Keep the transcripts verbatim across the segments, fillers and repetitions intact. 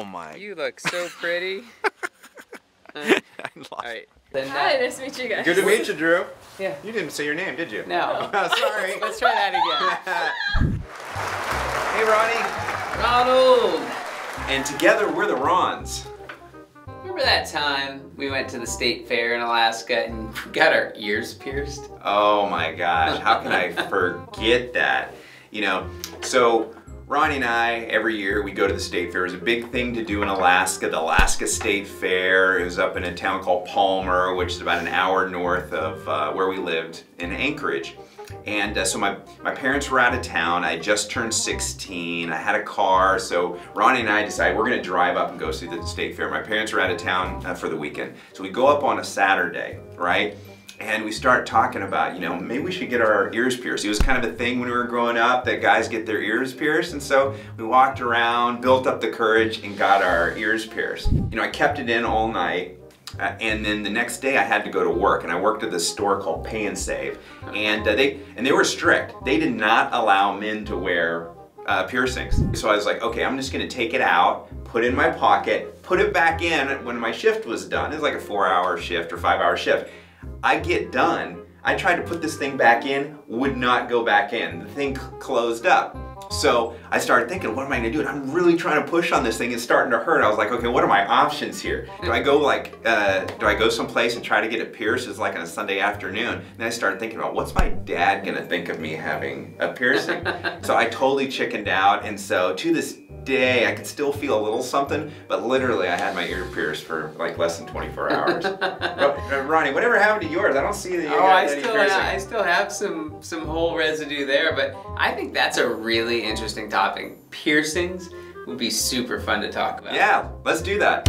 Oh my. You look so pretty. I lost. All right. Then, uh, Hi, nice to meet you guys. Good to meet you, Drew. Yeah. You didn't say your name, did you? No. Oh, sorry. Let's try that again. Hey, Ronnie. Ronald. And together, we're the Rons. Remember that time we went to the state fair in Alaska and got our ears pierced? Oh my gosh, how can I forget that? You know, so Ronnie and I, every year we go to the state fair. It was a big thing to do in Alaska, the Alaska State Fair. It was up in a town called Palmer, which is about an hour north of uh, where we lived in Anchorage. And uh, so my, my parents were out of town. I just turned sixteen. I had a car. So Ronnie and I decided we're going to drive up and go see the state fair. My parents were out of town uh, for the weekend. So we go up on a Saturday, right? And we start talking about, you know, maybe we should get our ears pierced. It was kind of a thing when we were growing up that guys get their ears pierced. And so we walked around, built up the courage, and got our ears pierced. You know, I kept it in all night. Uh, and then the next day I had to go to work, and I worked at this store called Pay and Save, and uh, they and they were strict. They did not allow men to wear uh, piercings. So I was like, okay, I'm just gonna take it out, put it in my pocket, put it back in when my shift was done. It was like a four hour shift or five hour shift. I get done, I tried to put this thing back in, would not go back in. The thing closed up. So I started thinking, what am I gonna do? And I'm really trying to push on this thing. It's starting to hurt. I was like, okay, what are my options here? Do I go like, uh, do I go someplace and try to get it pierced? It's like on a Sunday afternoon. And then I started thinking about, what's my dad gonna think of me having a piercing? So I totally chickened out. And so to this day, I could still feel a little something, but literally I had my ear pierced for like less than twenty-four hours. Ronnie, whatever happened to yours? I don't see that you oh, got I any still piercing. Have, I still have some, some whole residue there, but I think that's a really interesting topic. Piercings would be super fun to talk about. Yeah, let's do that.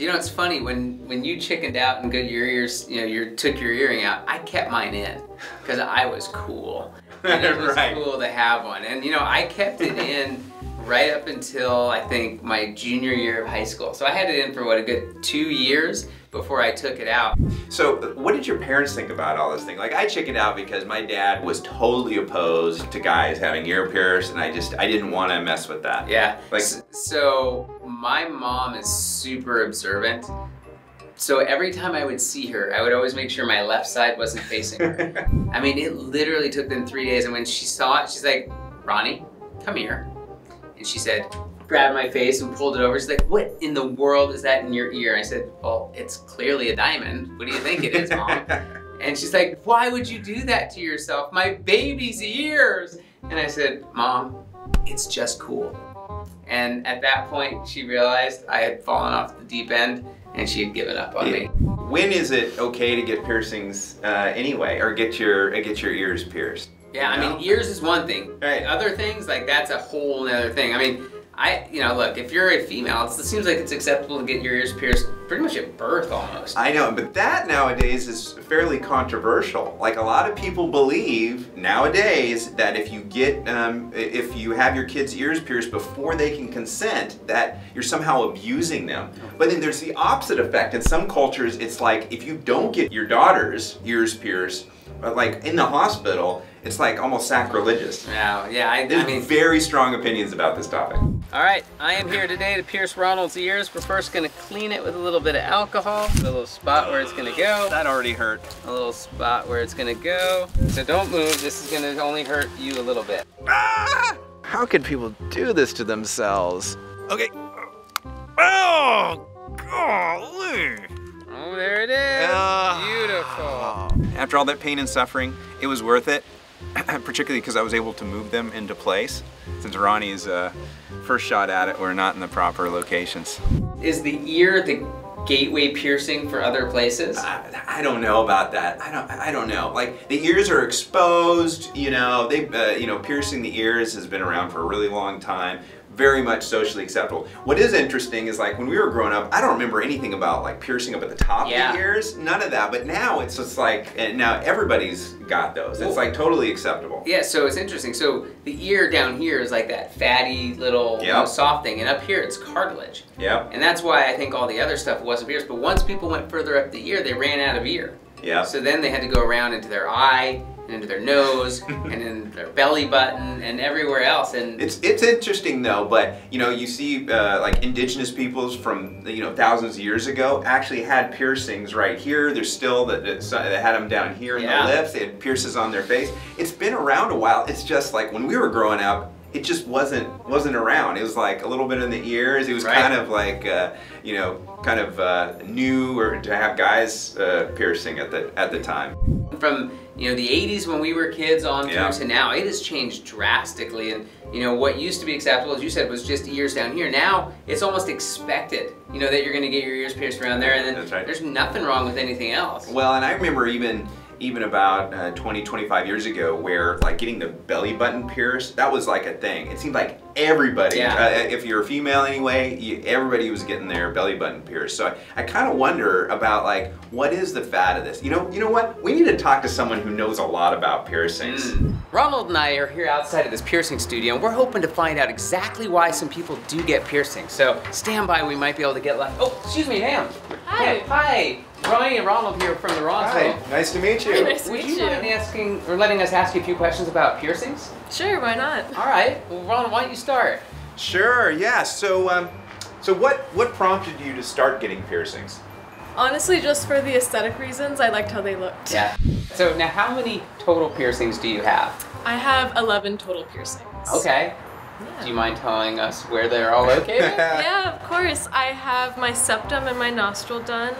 You know, it's funny when when you chickened out and got your ears, you know, you took your earring out. I kept mine in because I was cool. And it was right. Cool to have one, and you know, I kept it in right up until I think my junior year of high school. So I had it in for what, a good two years before I took it out. So what did your parents think about all this thing? Like, I chickened out because my dad was totally opposed to guys having ear pierced, and I just, I didn't want to mess with that. Yeah, like so my mom is super observant. So every time I would see her, I would always make sure my left side wasn't facing her. I mean, it literally took them three days. And when she saw it, she's like, Ronnie, come here. And she said, grabbed my face and pulled it over. She's like, what in the world is that in your ear? I said, well, it's clearly a diamond. What do you think it is, Mom? And she's like, why would you do that to yourself? My baby's ears. And I said, Mom, it's just cool. And at that point, she realized I had fallen off the deep end, and she had given up on yeah. me. When is it okay to get piercings uh, anyway, or get your uh, get your ears pierced? Yeah, you know? I mean, ears is one thing. Right. Other things, like, that's a whole other thing. I mean, I, you know, look, if you're a female, it's, it seems like it's acceptable to get your ears pierced pretty much at birth almost. I know, but that nowadays is fairly controversial. Like, a lot of people believe nowadays that if you get, um, if you have your kids' ears pierced before they can consent, that you're somehow abusing them. But then there's the opposite effect. In some cultures, it's like if you don't get your daughter's ears pierced, like in the hospital, it's like almost sacrilegious. Wow, yeah, I, There's I mean, very strong opinions about this topic. All right, I am here today to pierce Ronald's ears. We're first gonna clean it with a little bit of alcohol, a little spot where it's gonna go. That already hurt. A little spot where it's gonna go. So don't move, this is gonna only hurt you a little bit. Ah! How could people do this to themselves? Okay. Oh, golly. Oh, there it is, uh, beautiful. After all that pain and suffering, it was worth it. Particularly because I was able to move them into place. Since Ronnie's uh, first shot at it, we're not in the proper locations. Is the ear the gateway piercing for other places? I, I don't know about that. I don't. I don't know. Like, the ears are exposed. You know, they. Uh, you know, piercing the ears has been around for a really long time. Very much socially acceptable. What is interesting is, like, when we were growing up, I don't remember anything about like piercing up at the top yeah. of the ears, none of that. But now it's just like, and now everybody's got those. Ooh. It's like totally acceptable. Yeah, so it's interesting. So the ear down here is like that fatty little yep. you know, soft thing, and up here it's cartilage. Yep. And that's why I think all the other stuff wasn't pierced. But once people went further up the ear, they ran out of ear. Yeah. So then they had to go around into their eye, and into their nose and in their belly button and everywhere else. And it's it's interesting though, but you know, you see uh, like indigenous peoples from, you know, thousands of years ago actually had piercings right here. There's still that they had them down here in yeah. the lips. They had pierces on their face. It's been around a while. It's just like when we were growing up, it just wasn't wasn't around. It was like a little bit in the ears. It was right. kind of like uh, you know, kind of uh, new or to have guys uh, piercing at the at the time. From you know the eighties when we were kids on through yeah. to now, it has changed drastically. And you know what used to be acceptable, as you said, was just ears down here. Now it's almost expected, you know, that you're going to get your ears pierced around there, and then That's right. there's nothing wrong with anything else. Well, and I remember even. even about uh, twenty, twenty-five years ago, where like getting the belly button pierced, that was like a thing. It seemed like everybody, yeah. uh, if you're a female anyway, you, everybody was getting their belly button pierced. So I, I kind of wonder about like, what is the fad of this? You know, you know what? We need to talk to someone who knows a lot about piercings. Mm. Ronald and I are here outside of this piercing studio, and we're hoping to find out exactly why some people do get piercings. So stand by, we might be able to get left. Oh, excuse me, ma'am. Hi. Ma'am. Hi. Ryan and Ronald here from the Ron's Hi, World. Nice to meet you. Hi, nice to Would meet you mind asking or letting us ask you a few questions about piercings? Sure, why not? All right, well, Ron, why don't you start? Sure, yeah. So, um, so what what prompted you to start getting piercings? Honestly, just for the aesthetic reasons, I liked how they looked. Yeah. So now, how many total piercings do you have? I have eleven total piercings. Okay. Yeah. Do you mind telling us where they're all located? Yeah, of course. I have my septum and my nostril done.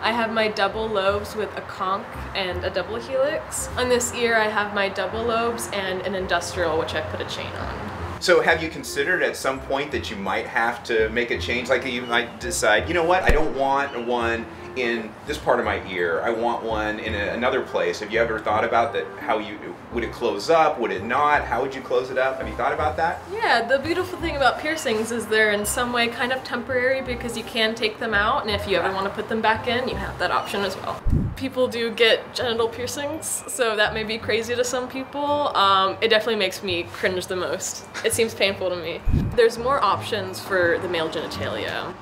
I have my double lobes with a conch and a double helix. On this ear, I have my double lobes and an industrial, which I put a chain on. So have you considered at some point that you might have to make a change? Like you might decide, you know what, I don't want one in this part of my ear. I want one in a, another place. Have you ever thought about that? How you, would it close up? Would it not? How would you close it up? Have you thought about that? Yeah, the beautiful thing about piercings is they're in some way kind of temporary because you can take them out, and if you ever want to put them back in, you have that option as well. People do get genital piercings, so that may be crazy to some people. Um, it definitely makes me cringe the most. It seems painful to me. There's more options for the male genitalia.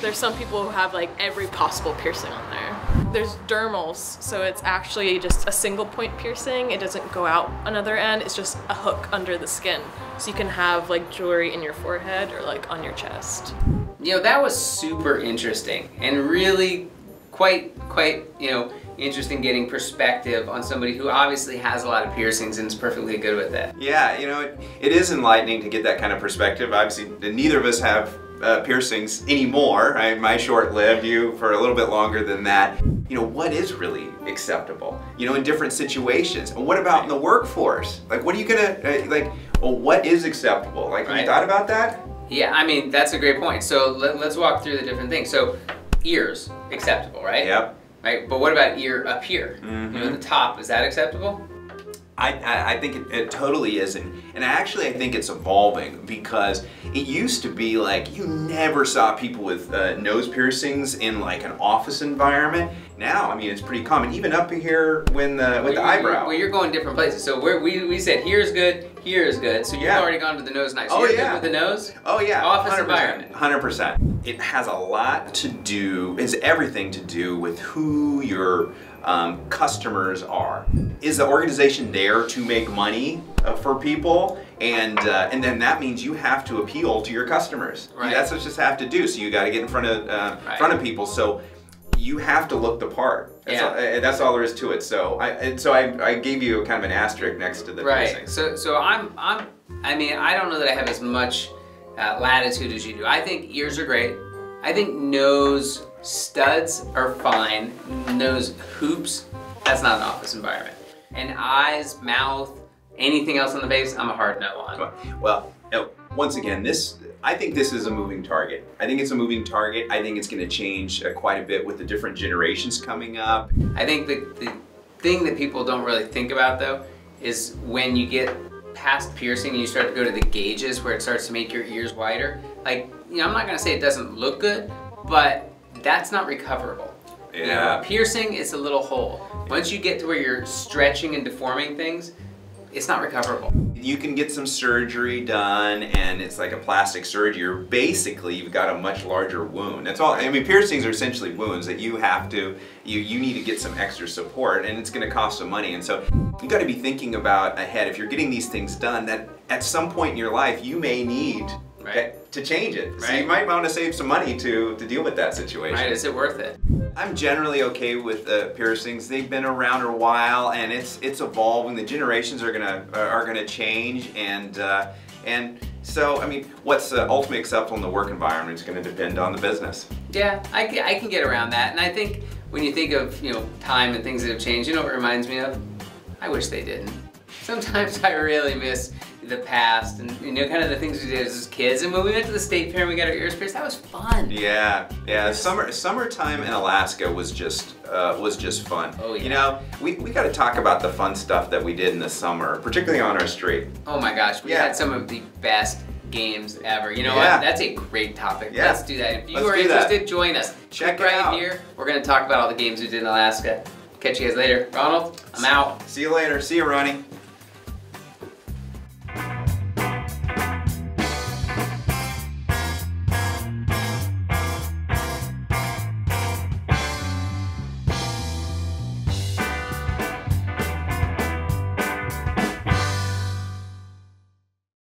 There's some people who have like every possible piercing on there. There's dermals, so it's actually just a single point piercing. It doesn't go out another end, it's just a hook under the skin. So you can have like jewelry in your forehead or like on your chest. You know, that was super interesting and really quite, quite, you know, interesting getting perspective on somebody who obviously has a lot of piercings and is perfectly good with it. Yeah, you know, it, it is enlightening to get that kind of perspective. Obviously, neither of us have Uh, piercings anymore. I, my short-lived, you for a little bit longer than that. You know, what is really acceptable? You know, in different situations. And what about in the workforce? Like, what are you gonna, uh, like, well, what is acceptable? Like, have you thought about that? Yeah, I mean, that's a great point. So let, let's walk through the different things. So, ears, acceptable, right? Yep. Right, but what about ear up here? Mm-hmm. You know, the top, is that acceptable? I, I think it, it totally is, and, and actually I think it's evolving because it used to be like you never saw people with uh, nose piercings in like an office environment. Now, I mean, it's pretty common, even up here when the, with well, the eyebrow. Well, you're going different places, so we're, we, we said here's good, here is good, so you've yeah. already gone to the nose nice. So oh, you're yeah. good with the nose? Oh, yeah. Office one hundred percent, environment. one hundred percent. It has a lot to do, it's everything to do with who you're Um, customers are. Is the organization there to make money uh, for people? And uh, and then that means you have to appeal to your customers. Right. That's what you just have to do. So you got to get in front of uh, right. front of people. So you have to look the part. That's, yeah. all, uh, that's all there is to it. So I and so I, I gave you kind of an asterisk next to the right. piercing. So so I'm I'm I mean I don't know that I have as much uh, latitude as you do. I think ears are great. I think nose. Studs are fine, nose hoops, that's not an office environment. And eyes, mouth, anything else on the face, I'm a hard no on. Well, no, once again, this, I think this is a moving target. I think it's a moving target. I think it's gonna change uh, quite a bit with the different generations coming up. I think the, the thing that people don't really think about though is when you get past piercing and you start to go to the gauges where it starts to make your ears wider. Like, you know, I'm not gonna say it doesn't look good, but that's not recoverable. Yeah. You know, a piercing is a little hole. Once you get to where you're stretching and deforming things, it's not recoverable. You can get some surgery done, and it's like a plastic surgery. Basically, you've got a much larger wound. That's all. I mean, piercings are essentially wounds that you have to, you, you need to get some extra support, and it's gonna cost some money. And so you've got to be thinking about ahead, if you're getting these things done, that at some point in your life, you may need right. to change it. Right. So you might want to save some money to, to deal with that situation. Right, is it worth it? I'm generally okay with uh, piercings. They've been around a while, and it's it's evolving. The generations are gonna are gonna change, and uh, and so I mean, what's uh, ultimately acceptable in the work environment is gonna depend on the business. Yeah, I can, I can get around that, and I think when you think of you know time and things that have changed, you know what it reminds me of? I wish they didn't. Sometimes I really miss the past, and you know, kind of the things we did as kids. And when we went to the state fair and we got our ears pierced, that was fun. Yeah, yeah. Yes. Summer, summertime in Alaska was just uh, was just fun. Oh yeah. You know, we we got to talk about the fun stuff that we did in the summer, particularly on our street. Oh my gosh, we yeah. had some of the best games ever. You know yeah. what? That's a great topic. Yeah. Let's do that. If you Let's are interested, that. join us. Check Click it right out. here. We're gonna talk about all the games we did in Alaska. Catch you guys later, Ronald. I'm out. See you later. See you, Ronnie.